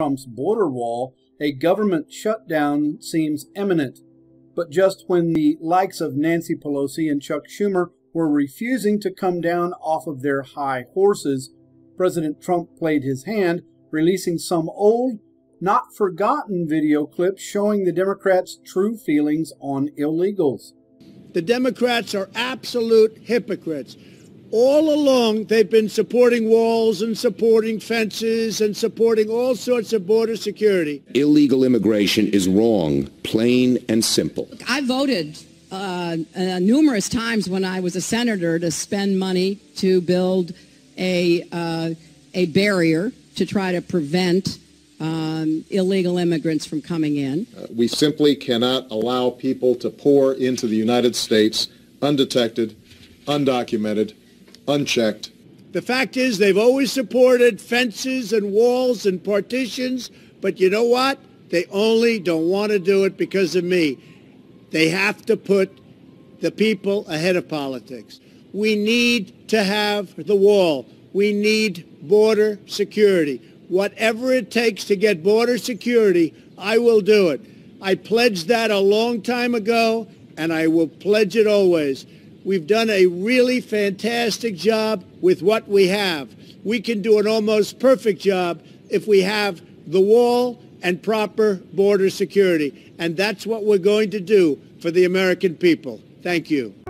Trump's border wall, a government shutdown seems imminent. But just when the likes of Nancy Pelosi and Chuck Schumer were refusing to come down off of their high horses, President Trump played his hand, releasing some old, not forgotten video clips showing the Democrats' true feelings on illegals. The Democrats are absolute hypocrites. All along, they've been supporting walls and supporting fences and supporting all sorts of border security. Illegal immigration is wrong, plain and simple. I voted numerous times when I was a senator to spend money to build a barrier to try to prevent illegal immigrants from coming in. We simply cannot allow people to pour into the United States undetected, undocumented, unchecked. The fact is they've always supported fences and walls and partitions, but you know what? They only don't want to do it because of me. They have to put the people ahead of politics. We need to have the wall. We need border security. Whatever it takes to get border security, I will do it. I pledged that a long time ago, and I will pledge it always. We've done a really fantastic job with what we have. We can do an almost perfect job if we have the wall and proper border security. And that's what we're going to do for the American people. Thank you.